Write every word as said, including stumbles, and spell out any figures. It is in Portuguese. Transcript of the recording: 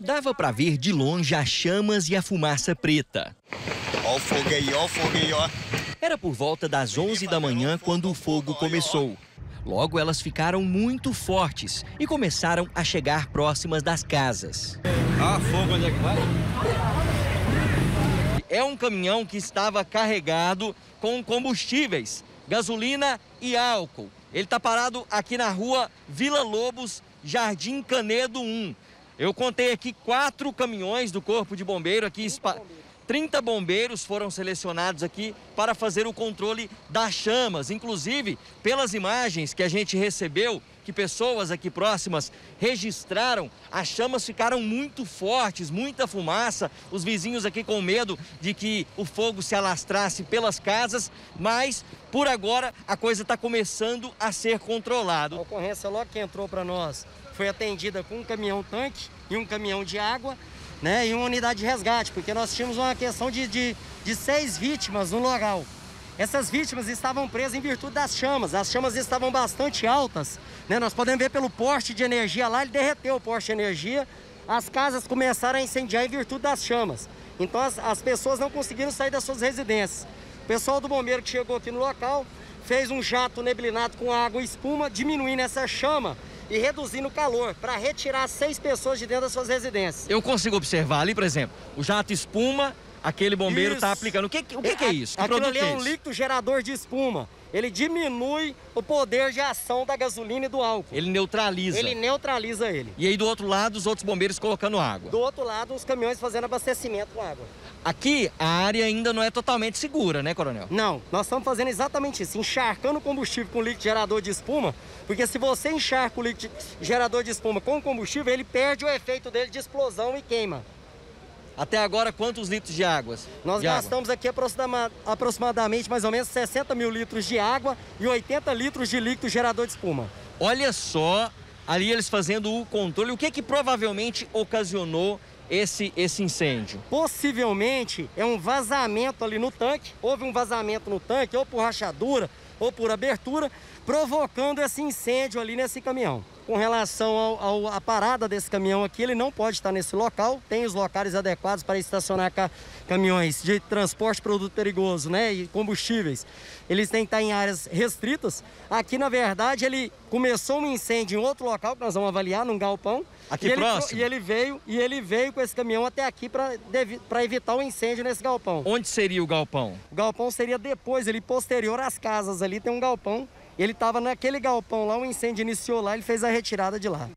Dava para ver de longe as chamas e a fumaça preta. Ó o fogo aí, ó o fogo aí, ó. Era por volta das onze da manhã quando o fogo começou. Logo, elas ficaram muito fortes e começaram a chegar próximas das casas. Ah, fogo, onde é que vai? É um caminhão que estava carregado com combustíveis, gasolina e álcool. Ele está parado aqui na rua Vila Lobos, Jardim Canedo um. Eu contei aqui quatro caminhões do Corpo de Bombeiro aqui espalhados. trinta bombeiros foram selecionados aqui para fazer o controle das chamas. Inclusive, pelas imagens que a gente recebeu, que pessoas aqui próximas registraram, as chamas ficaram muito fortes, muita fumaça. Os vizinhos aqui com medo de que o fogo se alastrasse pelas casas, mas por agora a coisa está começando a ser controlada. A ocorrência logo que entrou para nós foi atendida com um caminhão-tanque e um caminhão de água, né, e uma unidade de resgate, porque nós tínhamos uma questão de, de, de seis vítimas no local. Essas vítimas estavam presas em virtude das chamas, as chamas estavam bastante altas, né, nós podemos ver pelo poste de energia lá, ele derreteu o poste de energia, as casas começaram a incendiar em virtude das chamas. Então as, as pessoas não conseguiram sair das suas residências. O pessoal do bombeiro que chegou aqui no local fez um jato neblinado com água e espuma, diminuindo essa chama e reduzindo o calor, para retirar seis pessoas de dentro das suas residências. Eu consigo observar ali, por exemplo, o jato espuma, aquele bombeiro está aplicando. O que, o que é, que é isso? Que aquilo ali é um líquido gerador de espuma. Ele diminui o poder de ação da gasolina e do álcool. Ele neutraliza. Ele neutraliza ele. E aí do outro lado, os outros bombeiros colocando água. Do outro lado, os caminhões fazendo abastecimento com água. Aqui, a área ainda não é totalmente segura, né, coronel? Não, nós estamos fazendo exatamente isso, encharcando o combustível com líquido gerador de espuma, porque se você encharca o líquido gerador de espuma com combustível, ele perde o efeito dele de explosão e queima. Até agora, quantos litros de água? Nós de gastamos água? aqui aproxima, aproximadamente, mais ou menos, sessenta mil litros de água e oitenta litros de líquido gerador de espuma. Olha só, ali eles fazendo o controle. O que que provavelmente ocasionou esse, esse incêndio? Possivelmente é um vazamento ali no tanque. Houve um vazamento no tanque, ou por rachadura, ou por abertura, provocando esse incêndio ali nesse caminhão. Com relação à parada desse caminhão aqui, ele não pode estar nesse local, tem os locais adequados para estacionar ca, caminhões de transporte de produto perigoso, né, e combustíveis. Eles têm que estar em áreas restritas. Aqui, na verdade, ele começou um incêndio em outro local, que nós vamos avaliar, num galpão. Aqui e próximo? Ele, e, ele veio, e ele veio com esse caminhão até aqui para evitar o um incêndio nesse galpão. Onde seria o galpão? O galpão seria depois, ele posterior às casas ali, tem um galpão. Ele estava naquele galpão lá, o incêndio iniciou lá, ele fez a retirada de lá.